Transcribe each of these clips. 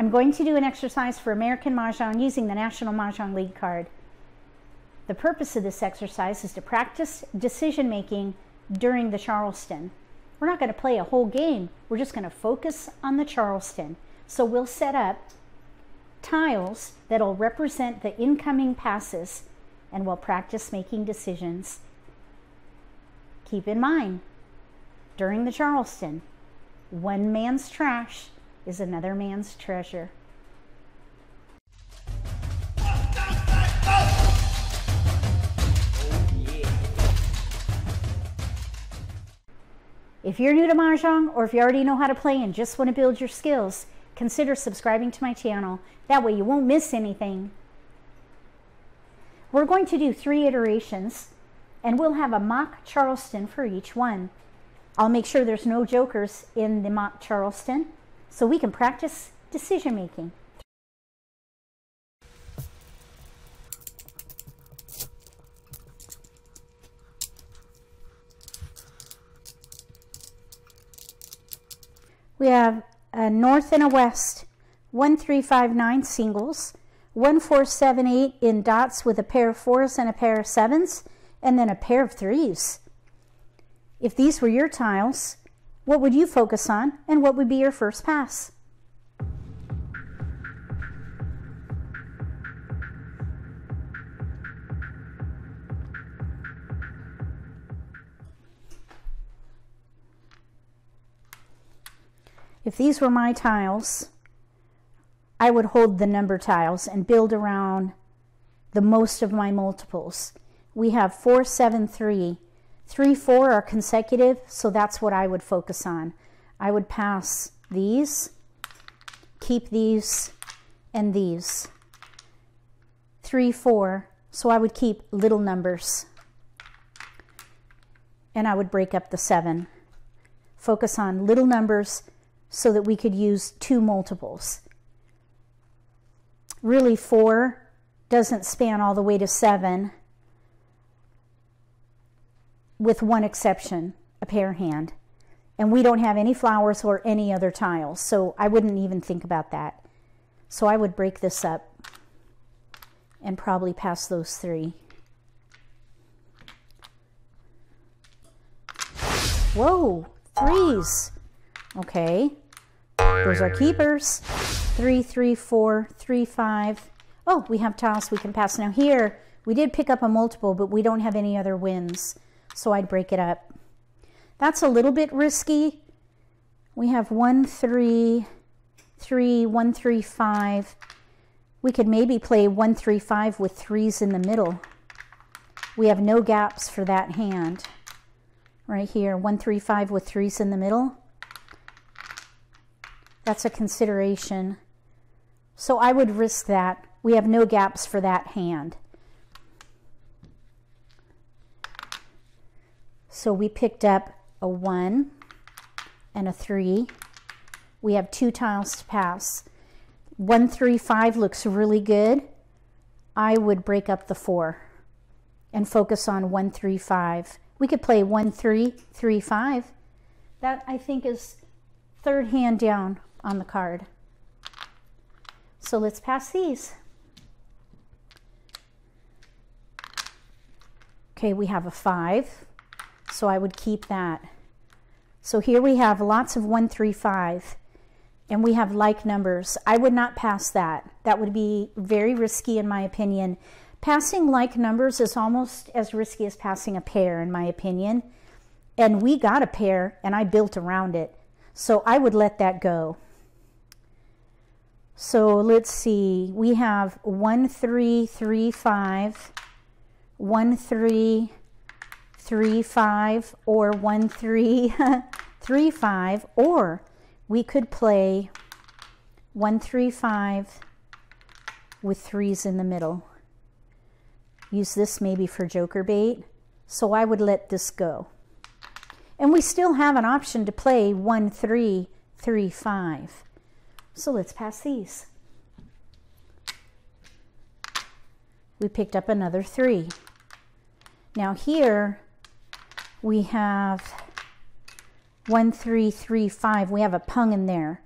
I'm going to do an exercise for American Mahjong using the National Mah Jongg League card. The purpose of this exercise is to practice decision-making during the Charleston. We're not going to play a whole game. We're just going to focus on the Charleston. So we'll set up tiles that'll represent the incoming passes and we'll practice making decisions. Keep in mind, during the Charleston, one man's trash is another man's treasure. If you're new to Mahjong, or if you already know how to play and just want to build your skills, consider subscribing to my channel. That way you won't miss anything. We're going to do 3 iterations, and we'll have a mock Charleston for each one. I'll make sure there's no jokers in the mock Charleston, so we can practice decision making. We have a north and a west, 1, 3, 5, 9 singles, 1, 4, 7, 8 in dots with a pair of 4s and a pair of 7s, and then a pair of 3s. If these were your tiles, what would you focus on and what would be your first pass? If these were my tiles, I would hold the number tiles and build around the most of my multiples. We have 4, 7, 3. 3, 4 are consecutive, so that's what I would focus on. I would pass these, keep these, and these. 3, 4, so I would keep little numbers. And I would break up the 7. Focus on little numbers, so that we could use 2 multiples. Really 4 doesn't span all the way to 7, with one exception, a pair hand. And we don't have any flowers or any other tiles, so I wouldn't even think about that. So I would break this up and probably pass those 3. Whoa, 3s. Okay, those are keepers. 3, 3, 4, 3, 5. Oh, we have tiles we can pass. Now here, we did pick up a multiple, but we don't have any other wins, so I'd break it up. That's a little bit risky. We have 1, 3, 3, 1, 3, 5. We could maybe play 1, 3, 5 with 3s in the middle. We have no gaps for that hand. Right here, 1, 3, 5 with 3s in the middle. That's a consideration. So I would risk that. We have no gaps for that hand. So we picked up a 1 and a 3. We have 2 tiles to pass. 1, 3, 5 looks really good. I would break up the 4 and focus on 1, 3, 5. We could play 1, 3, 3, 5. That I think is third hand down on the card. So let's pass these. Okay, we have a 5, so I would keep that. So here we have lots of 1, 3, 5, and we have like numbers. I would not pass that. That would be very risky in my opinion. Passing like numbers is almost as risky as passing a pair in my opinion. And we got a pair and I built around it. So I would let that go. So let's see, we have 1, 3, 3, 5, 1, 3, 3, 5, or 1, 3, 3, 5, or we could play 1, 3, 5 with 3s in the middle. Use this maybe for joker bait. So I would let this go. And we still have an option to play 1, 3, 3, 5. So let's pass these. We picked up another 3. Now here we have 1, 3, 3, 5. We have a Pung in there.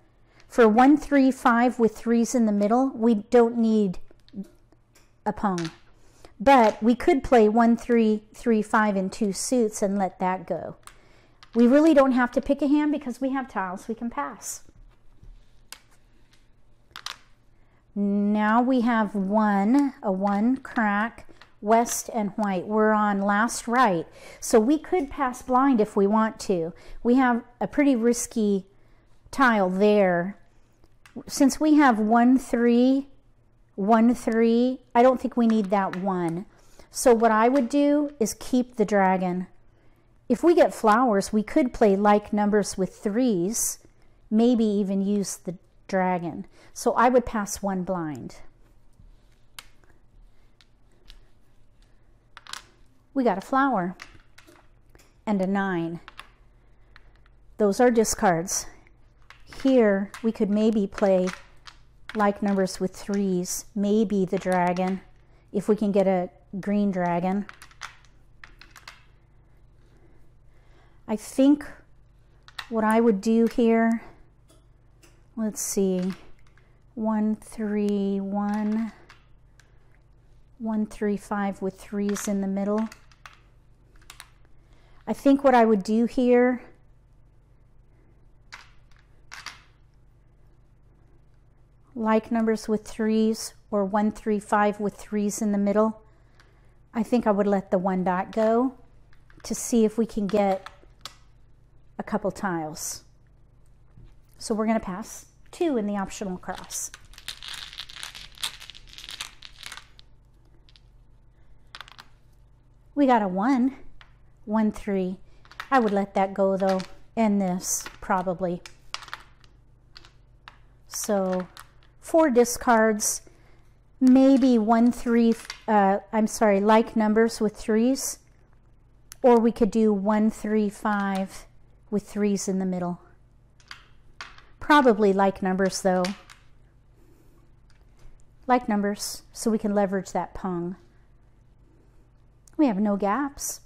For 1, 3, 5 with 3s in the middle, we don't need a pung. But we could play 1, 3, 3, 5 and 2 suits and let that go. We really don't have to pick a hand because we have tiles we can pass. Now we have a one crack, west and white. We're on last right. So we could pass blind if we want to. We have a pretty risky tile there. Since we have 1, 3, 1, 3, I don't think we need that 1. So what I would do is keep the dragon. If we get flowers, we could play like numbers with 3s, maybe even use the dragon. So I would pass 1 blind. We got a flower and a 9. Those are discards. Here we could maybe play like numbers with 3s, maybe the dragon, if we can get a green dragon. I think what I would do here, let's see, 1, 3, 1, 1, 3, 5 with 3s in the middle. I think what I would do here, like numbers with 3s or 1, 3, 5 with 3s in the middle, I think I would let the 1 dot go to see if we can get a couple tiles. So we're going to pass 2 in the optional cross. We got a 1, 1, 3. I would let that go though, and this probably. So 4 discards, maybe 1, 3, I'm sorry, like numbers with 3s, or we could do 1, 3, 5 with 3s in the middle. Probably like numbers though. Like numbers, so we can leverage that pung. We have no gaps.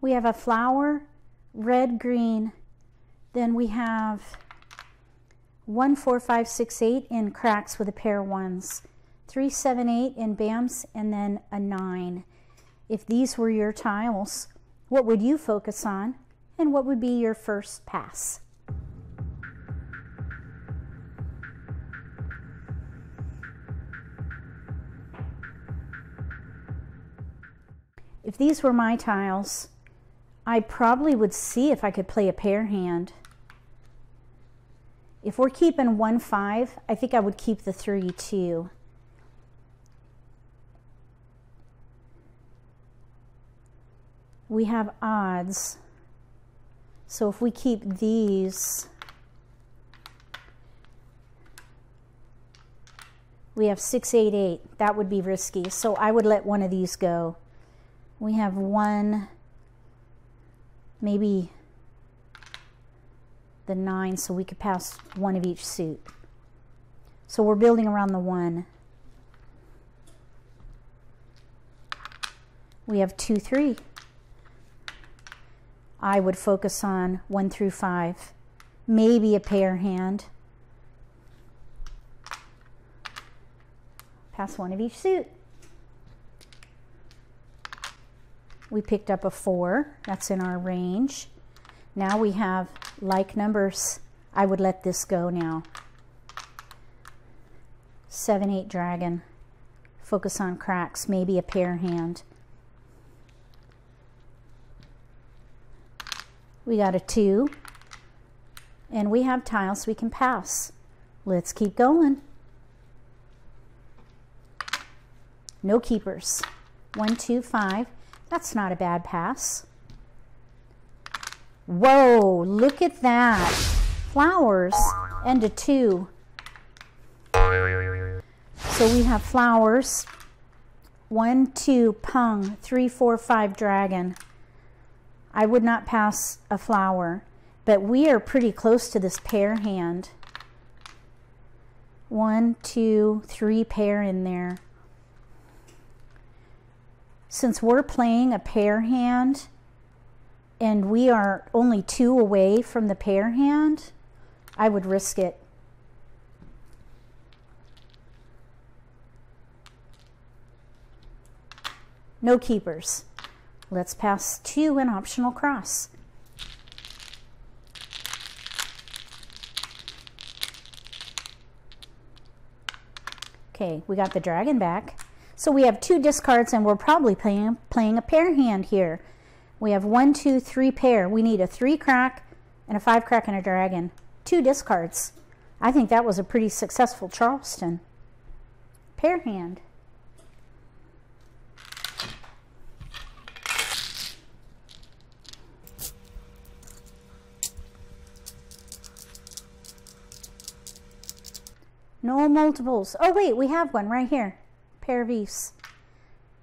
We have a flower, red, green. Then we have 1, 4, 5, 6, 8 in cracks with a pair of 1s. 3, 7, 8 in bams, and then a 9. If these were your tiles, what would you focus on? And what would be your first pass? If these were my tiles, I probably would see if I could play a pair hand. If we're keeping 1, 5, I think I would keep the 3, 2. We have odds. So if we keep these, we have 6, 8, 8. That would be risky. So I would let one of these go. We have 1, maybe the 9, so we could pass 1 of each suit. So we're building around the 1. We have 2, 3. I would focus on 1 through 5, maybe a pair hand. Pass 1 of each suit. We picked up a 4, that's in our range. Now we have like numbers. I would let this go now. 7, 8 dragon. Focus on cracks, maybe a pair hand. We got a 2, and we have tiles we can pass. Let's keep going. No keepers. 1, 2, 5. That's not a bad pass. Whoa, look at that. Flowers and a 2. So we have flowers. 1, 2, pung, 3, 4, 5, dragon. I would not pass a flower. but we are pretty close to this pair hand. 1, 2, 3 pair in there. Since we're playing a pair hand and we are only 2 away from the pair hand, I would risk it. No keepers. Let's pass 2 an optional cross. Okay, we got the dragon back. So we have 2 discards and we're probably playing a pair hand here. We have 1, 2, 3 pair. We need a 3 crack and a 5 crack and a dragon. 2 discards. I think that was a pretty successful Charleston. Pair hand. No multiples. Oh wait, we have one right here. Pair of ace.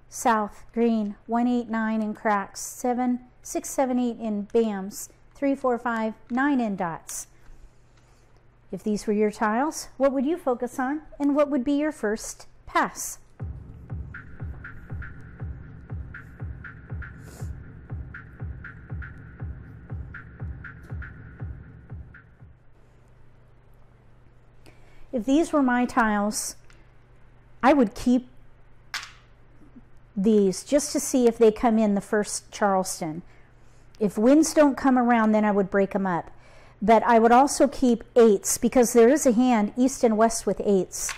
South, green, 1, 8, 9 in cracks, 7, 6, 7, 8 in bams, 3, 4, 5, 9 in dots. If these were your tiles, what would you focus on and what would be your first pass? If these were my tiles, I would keep these just to see if they come in the first Charleston. If wins don't come around, then I would break them up. But I would also keep 8s because there is a hand east and west with 8s.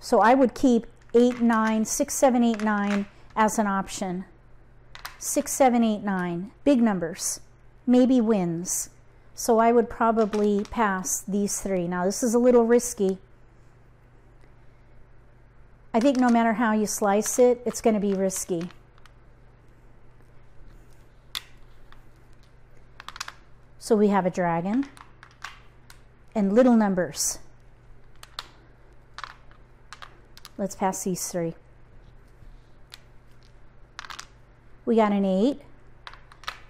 So I would keep 8, 9, 6, 7, 8, 9 as an option. 6, 7, 8, 9, big numbers, maybe wins. So I would probably pass these 3. Now this is a little risky. I think no matter how you slice it, it's going to be risky. So we have a dragon and little numbers. Let's pass these 3. We got an 8.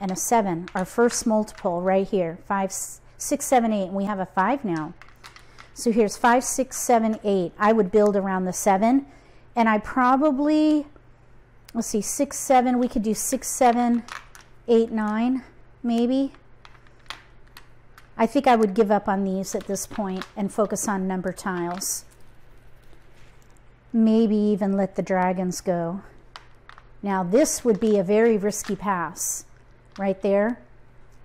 And a 7, our first multiple right here. 5, 6, 7, 8, and we have a 5 now. So here's 5, 6, 7, 8. I would build around the 7, and I probably, let's see, 6, 7. We could do 6, 7, 8, 9, maybe. I think I would give up on these at this point and focus on number tiles. Maybe even let the dragons go. Now this would be a very risky pass. Right there,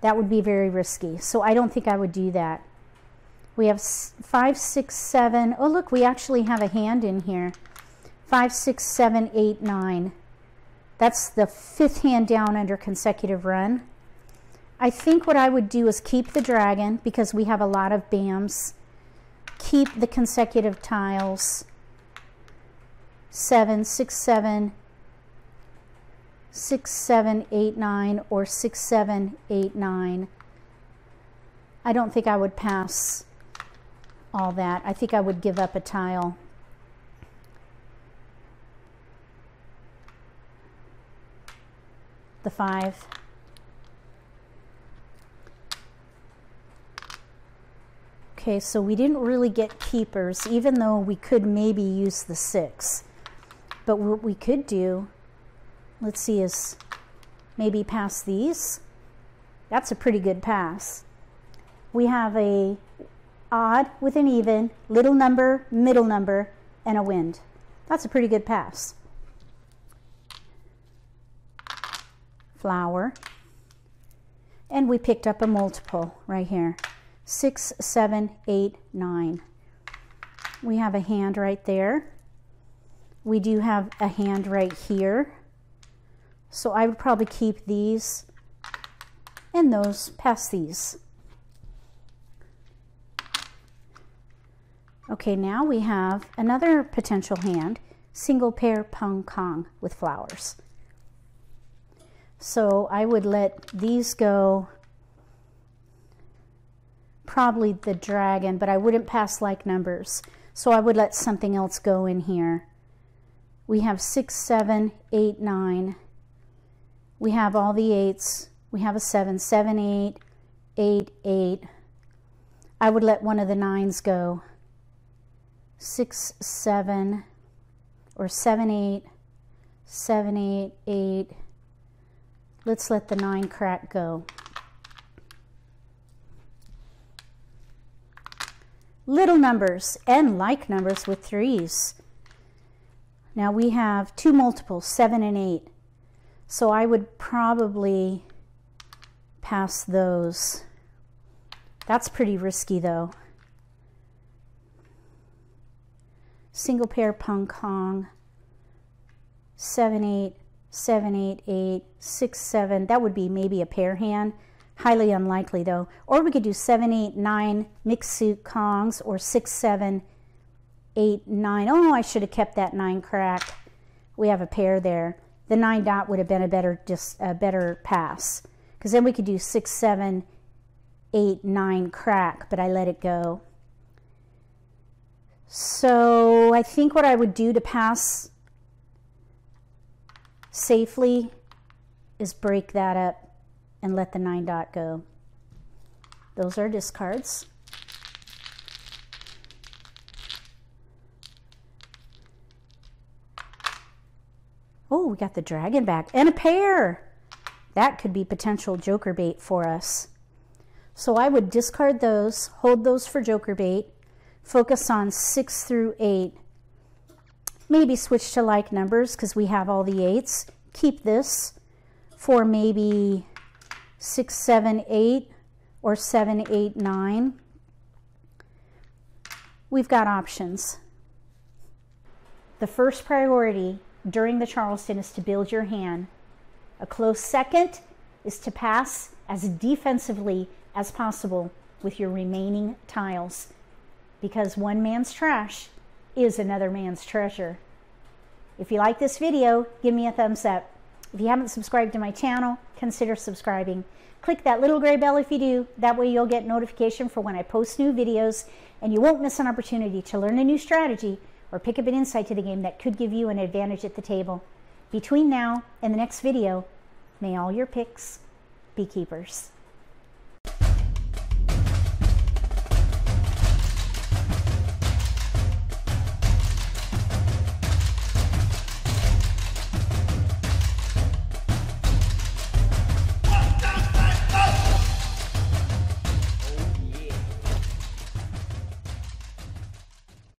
that would be very risky. So I don't think I would do that. We have 5, 6, 7. Oh look, we actually have a hand in here. 5, 6, 7, 8, 9. That's the 5th hand down under consecutive run. I think what I would do is keep the dragon because we have a lot of bams. Keep the consecutive tiles. 7, 6, 7, 6, 7, 8, 9 or 6, 7, 8, 9. I don't think I would pass all that. I think I would give up a tile. The 5. Okay, so we didn't really get keepers, even though we could maybe use the 6. But what we could do, let's see, is maybe pass these. That's a pretty good pass. We have a odd with an even, little number, middle number, and a wind. That's a pretty good pass. Flower. And we picked up a multiple right here. 6, 7, 8, 9. We have a hand right there. We do have a hand right here. So I would probably keep these and those, pass these. Okay, now we have another potential hand, single pair Pung Kong with flowers. So I would let these go, probably the dragon, but I wouldn't pass like numbers. So I would let something else go in here. We have 6, 7, 8, 9. We have all the 8s. We have a 7, 7, 8, 8, 8. I would let one of the nines go. 6, 7, or 7, 8, 7, 8, 8. Let's let the nine crack go. Little numbers and like numbers with threes. Now we have two multiples, 7 and 8. So I would probably pass those. That's pretty risky though. Single pair Pung Kong, 7, 8, 7, 8, 8, 6, 7. That would be maybe a pair hand. Highly unlikely though. Or we could do 7, 8, 9 mixed suit Kongs, or 6, 7, 8, 9. Oh, I should have kept that nine crack. We have a pair there. The nine dot would have been a better pass, because then we could do 6, 7, 8, 9 crack, but I let it go. So I think what I would do to pass safely is break that up and let the nine dot go. Those are discards. Oh, we got the dragon back and a pair. That could be potential joker bait for us. So I would discard those, hold those for joker bait, focus on 6 through 8, maybe switch to like numbers because we have all the 8s, keep this for maybe 6, 7, 8, or 7, 8, 9. We've got options. The first priority during the Charleston is to build your hand. A close second is to pass as defensively as possible with your remaining tiles, because one man's trash is another man's treasure. If you like this video, give me a thumbs up. If you haven't subscribed to my channel, consider subscribing. Click that little gray bell if you do. That way you'll get notification for when I post new videos, and you won't miss an opportunity to learn a new strategy or pick up an insight to the game that could give you an advantage at the table. Between now and the next video, may all your picks be keepers.